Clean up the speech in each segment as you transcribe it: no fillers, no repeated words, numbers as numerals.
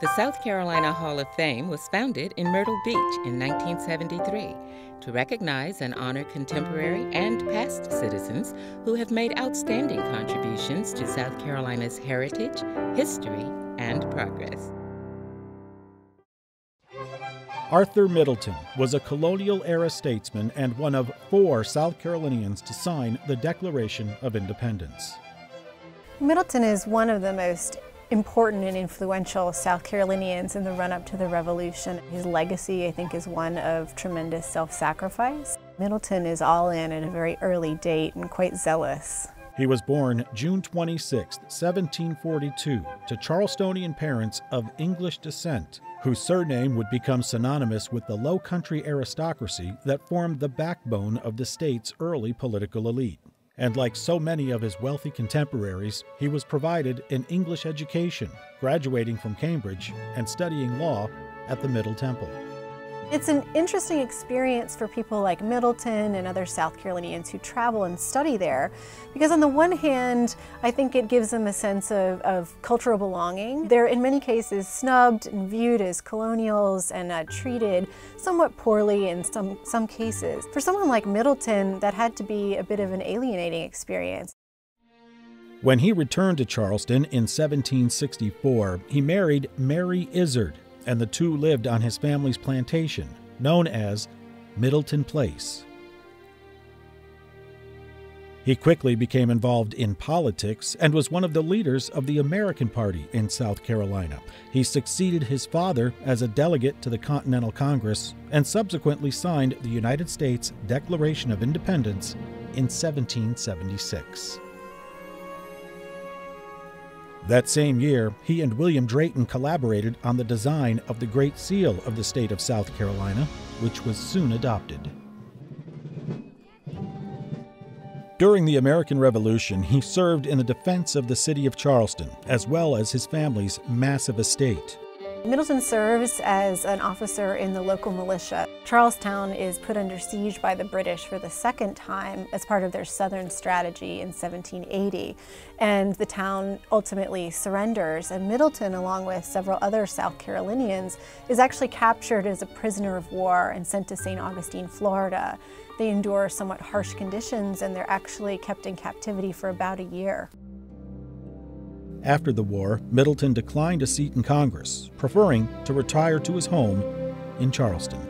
The South Carolina Hall of Fame was founded in Myrtle Beach in 1973 to recognize and honor contemporary and past citizens who have made outstanding contributions to South Carolina's heritage, history, and progress. Arthur Middleton was a colonial-era statesman and one of 4 South Carolinians to sign the Declaration of Independence. Middleton is one of the most important and influential South Carolinians in the run-up to the Revolution. His legacy, I think, is one of tremendous self-sacrifice. Middleton is all in at a very early date and quite zealous. He was born June 26, 1742, to Charlestonian parents of English descent, whose surname would become synonymous with the Low Country aristocracy that formed the backbone of the state's early political elite. And like so many of his wealthy contemporaries, he was provided an English education, graduating from Cambridge and studying law at the Middle Temple. It's an interesting experience for people like Middleton and other South Carolinians who travel and study there, because on the one hand, I think it gives them a sense of cultural belonging. They're in many cases snubbed and viewed as colonials and treated somewhat poorly in some cases. For someone like Middleton, that had to be a bit of an alienating experience. When he returned to Charleston in 1764, he married Mary Izzard, and the two lived on his family's plantation, known as Middleton Place. He quickly became involved in politics and was one of the leaders of the American Party in South Carolina. He succeeded his father as a delegate to the Continental Congress and subsequently signed the United States Declaration of Independence in 1776. That same year, he and William Drayton collaborated on the design of the Great Seal of the State of South Carolina, which was soon adopted. During the American Revolution, he served in the defense of the city of Charleston, as well as his family's massive estate. Middleton serves as an officer in the local militia. Charlestown is put under siege by the British for the second time as part of their southern strategy in 1780, and the town ultimately surrenders, and Middleton, along with several other South Carolinians, is actually captured as a prisoner of war and sent to St. Augustine, Florida. They endure somewhat harsh conditions, and they're actually kept in captivity for about a year. After the war, Middleton declined a seat in Congress, preferring to retire to his home in Charleston.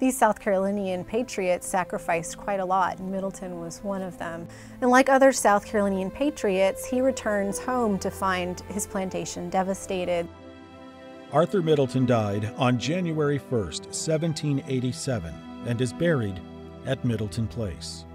These South Carolinian patriots sacrificed quite a lot, and Middleton was one of them. And like other South Carolinian patriots, he returns home to find his plantation devastated. Arthur Middleton died on January 1st, 1787, and is buried at Middleton Place.